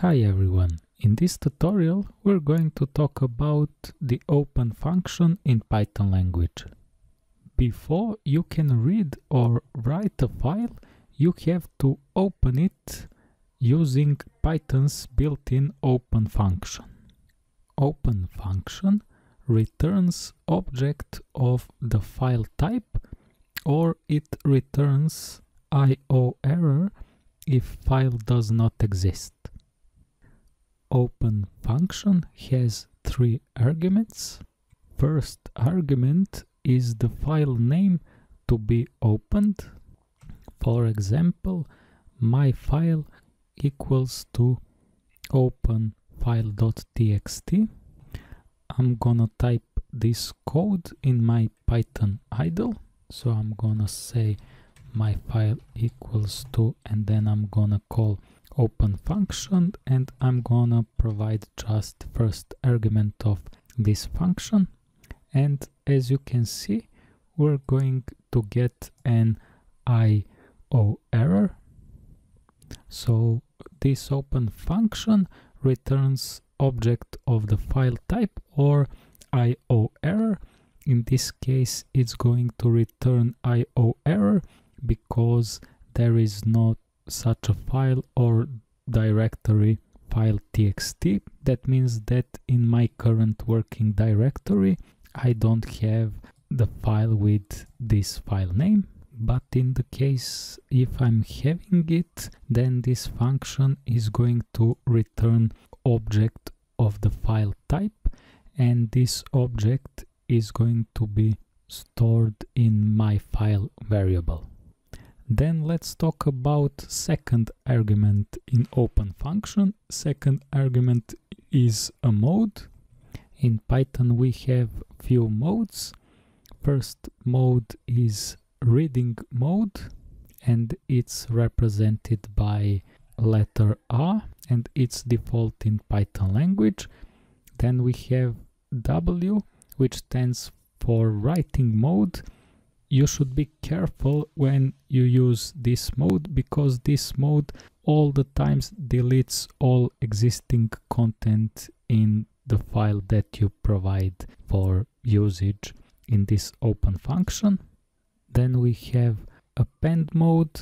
Hi everyone! In this tutorial we're going to talk about the open function in Python language. Before you can read or write a file, you have to open it using Python's built-in open function. Open function returns object of the file type, or it returns IO error if file does not exist. Open function has three arguments. First argument is the file name to be opened. For example, my file equals to open file.txt. I'm gonna type this code in my Python idle. So I'm gonna say my file equals to, and then I'm gonna call open function, and I'm gonna provide just first argument of this function. And as you can see, we're going to get an IO error. So this open function returns object of the file type or IO error. In this case, it's going to return IO error because there is not such a file or directory file.txt. That means that in my current working directory I don't have the file with this file name, but in the case if I'm having it, then this function is going to return object of the file type, and this object is going to be stored in my file variable. Then let's talk about second argument in open function. Second argument is a mode. In Python we have few modes. First mode is reading mode, and it's represented by letter A, and it's default in Python language. Then we have W, which stands for writing mode. You should be careful when you use this mode, because this mode all the times deletes all existing content in the file that you provide for usage in this open function. Then we have append mode.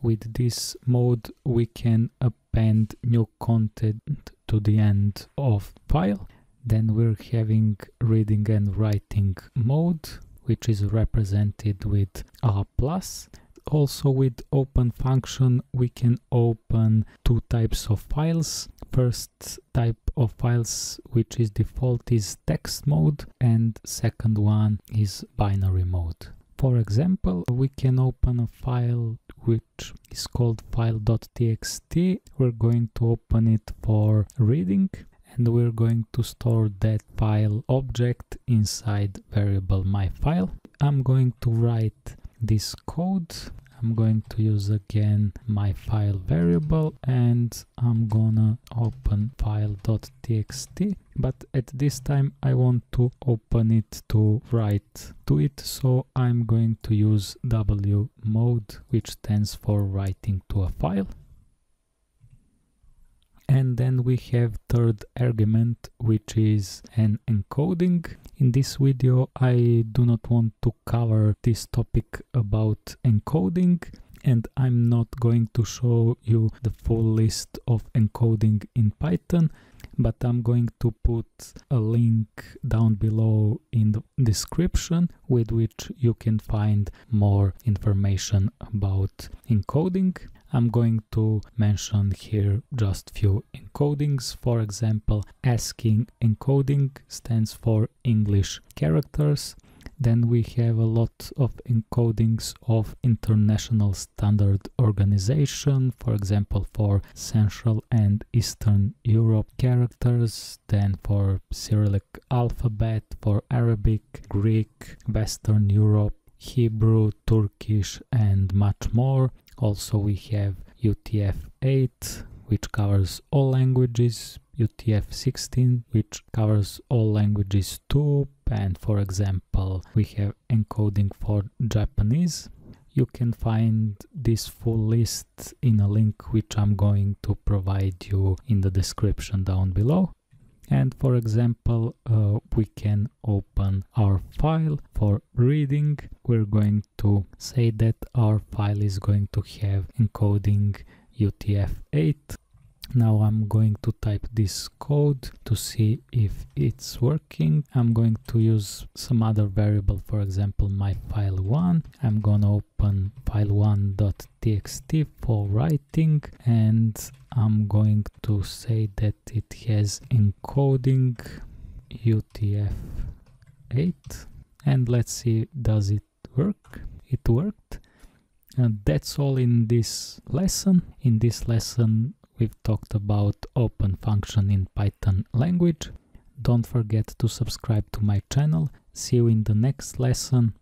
With this mode we can append new content to the end of file. Then we're having reading and writing mode, which is represented with R+. Also with open function we can open two types of files. First type of files, which is default, is text mode, and second one is binary mode. For example, we can open a file which is called file.txt. We're going to open it for reading, and we're going to store that file object inside variable myFile. I'm going to write this code. I'm going to use again myFile variable, and I'm gonna open file.txt, but at this time I want to open it to write to it, so I'm going to use W mode, which stands for writing to a file. And then we have third argument, which is an encoding. In this video I do not want to cover this topic about encoding, and I'm not going to show you the full list of encoding in Python, but I'm going to put a link down below in the description with which you can find more information about encoding. I'm going to mention here just few encodings. For example, ASCII encoding stands for English characters. Then we have a lot of encodings of International Standard Organization, for example for Central and Eastern Europe characters, then for Cyrillic alphabet, for Arabic, Greek, Western Europe, Hebrew, Turkish, and much more. Also we have UTF-8, which covers all languages, UTF-16, which covers all languages too, and for example we have encoding for Japanese, You can find this full list in a link which I'm going to provide you in the description down below. And for example, we can open our file for reading. We're going to say that our file is going to have encoding UTF-8. Now I'm going to type this code to see if it's working. I'm going to use some other variable, for example, my file1. I'm gonna open file1.txt for writing, and I'm going to say that it has encoding UTF-8. And let's see, does it work? It worked. And that's all in this lesson. In this lesson, we've talked about open function in Python language. Don't forget to subscribe to my channel. See you in the next lesson.